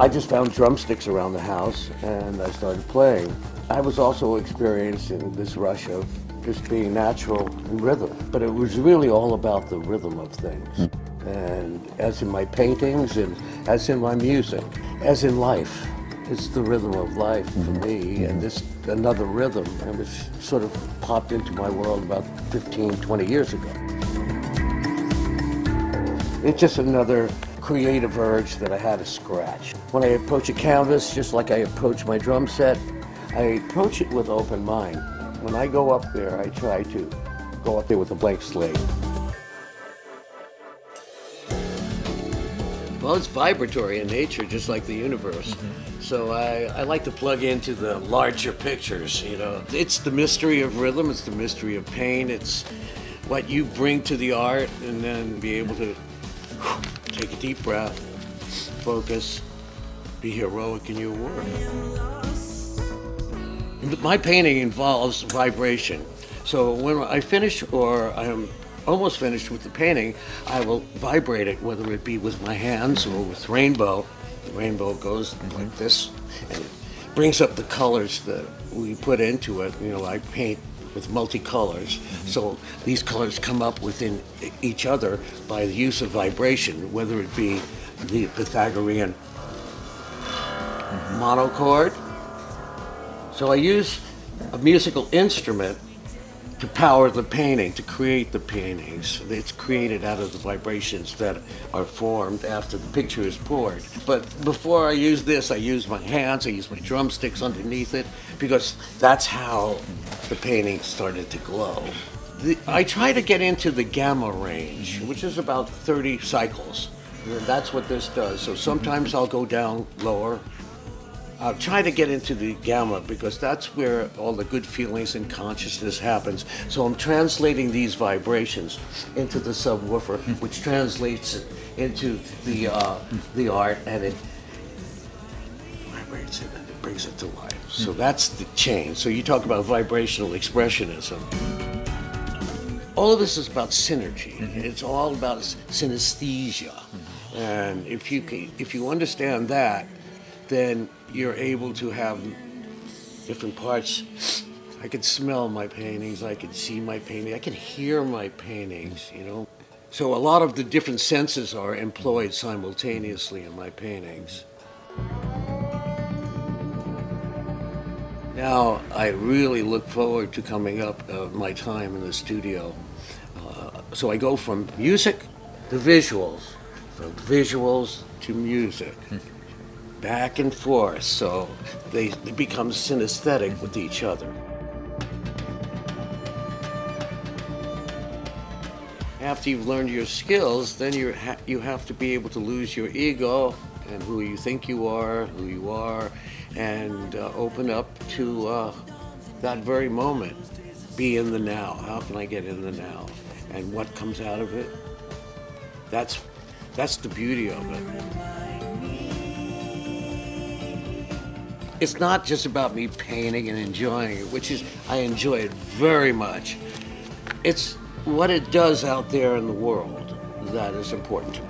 I just found drumsticks around the house and I started playing. I was also experiencing this rush of just being natural in rhythm, but it was really all about the rhythm of things. And as in my paintings and as in my music, as in life, it's the rhythm of life for me, and this another rhythm, and which sort of popped into my world about 15, 20 years ago. It's just another creative urge that I had to scratch. When I approach a canvas, just like I approach my drum set, I approach it with an open mind. When I go up there, I try to go up there with a blank slate. Well, it's vibratory in nature, just like the universe. So I like to plug into the larger pictures, you know. It's the mystery of rhythm, it's the mystery of pain, it's what you bring to the art, and then be able to take a deep breath, focus, be heroic in your work. My painting involves vibration. So when I finish, or I'm almost finished with the painting, I will vibrate it, whether it be with my hands or with rainbow. The rainbow goes like this, and it brings up the colors that we put into it. You know, I paint with multicolors, so these colors come up within each other by the use of vibration, whether it be the Pythagorean monochord. So I use a musical instrument to power the painting, to create the paintings. It's created out of the vibrations that are formed after the picture is poured. But before I use this, I use my hands, I use my drumsticks underneath it, because that's how the painting started to glow. I try to get into the gamma range, which is about 30 cycles. And that's what this does. So sometimes I'll go down lower. I'll try to get into the gamma because that's where all the good feelings and consciousness happens. So I'm translating these vibrations into the subwoofer, which translates into the art, and it vibrates it and it brings it to life. So that's the change. So you talk about vibrational expressionism. All of this is about synergy. It's all about synesthesia. And if you understand that, then you're able to have different parts. I could smell my paintings, I could see my painting, I could hear my paintings, you know. So a lot of the different senses are employed simultaneously in my paintings. Now I really look forward to coming up my time in the studio. So I go from music to visuals, from visuals to music. Back and forth, so they become synesthetic with each other. After you've learned your skills, then you have to be able to lose your ego and who you think you are, and open up to that very moment. Be in the now. How can I get in the now? And what comes out of it? That's the beauty of it. It's not just about me painting and enjoying it, which is, I enjoy it very much. It's what it does out there in the world that is important to me.